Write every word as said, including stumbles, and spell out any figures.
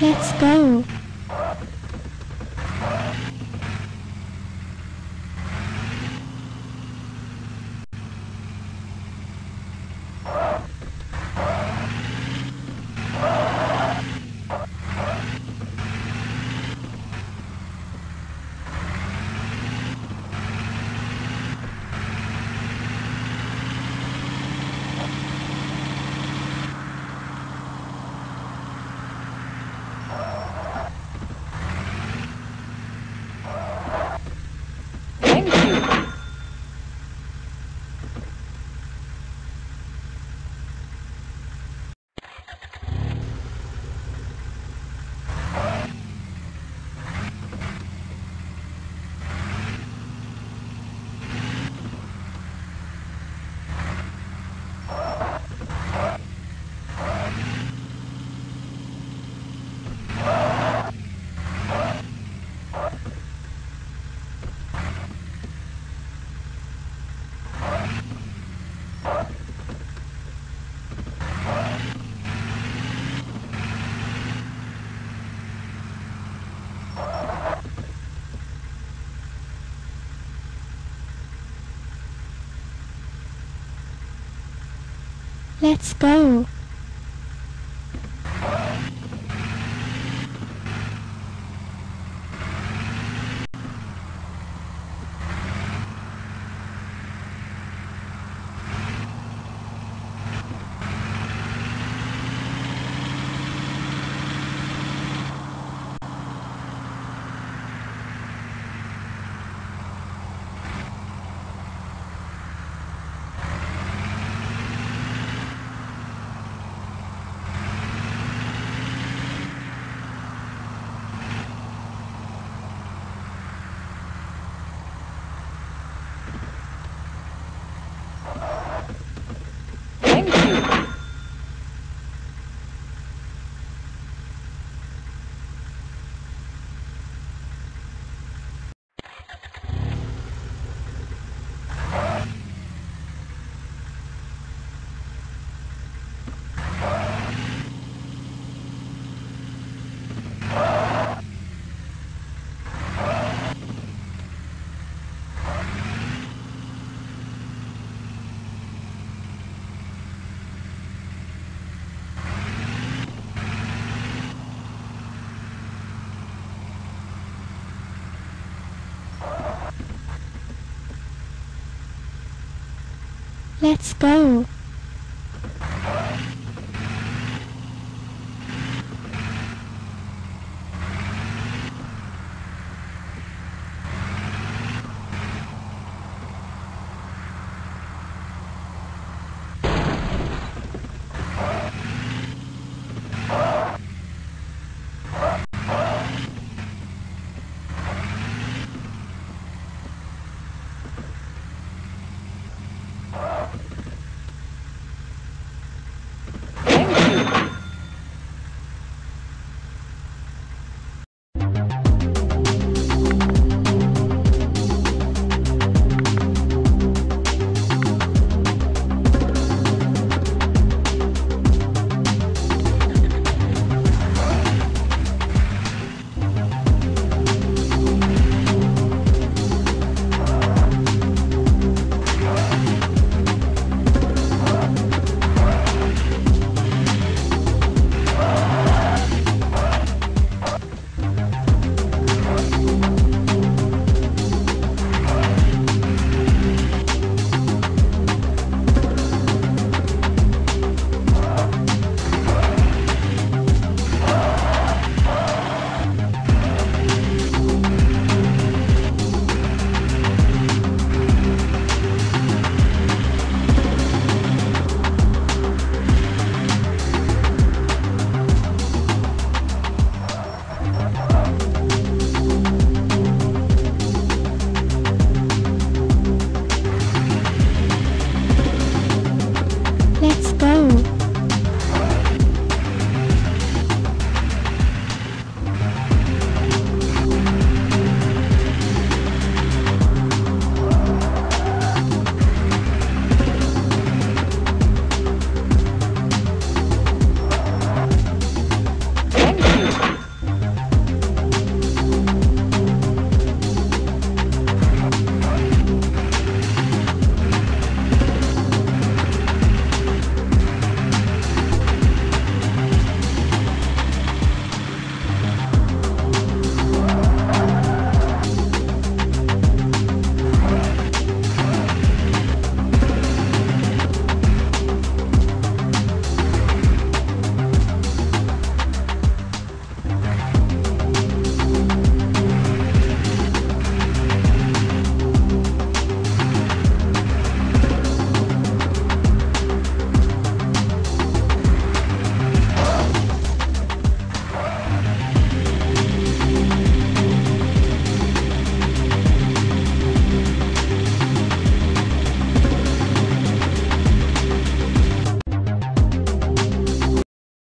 Let's go. Let's go. Let's go.